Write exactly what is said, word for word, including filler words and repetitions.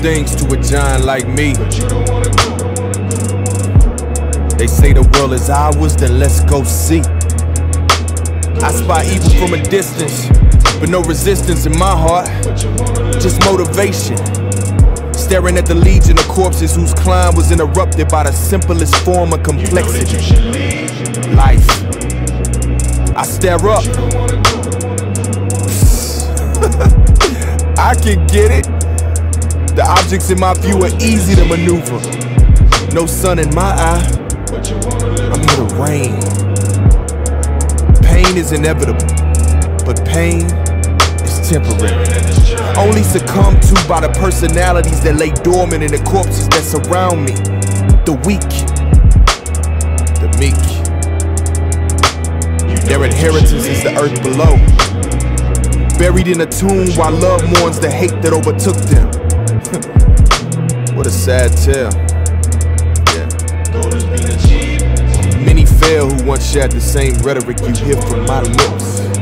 things to a John like me. They say the world is ours, then let's go see. I spot evil from a distance, but no resistance in my heart, just motivation. Staring at the legion of corpses whose climb was interrupted by the simplest form of complexity. Life. I stare up. I can get it. The objects in my view are easy to maneuver. No sun in my eye, I'm in the rain. Pain is inevitable, but pain is temporary. Only succumbed to by the personalities that lay dormant in the corpses that surround me. The weak, the meek. Their inheritance is the earth below. Buried in a tomb while love mourns the hate that overtook them. What a sad tale. Yeah. Many fail who once shared the same rhetoric you hear from my lips.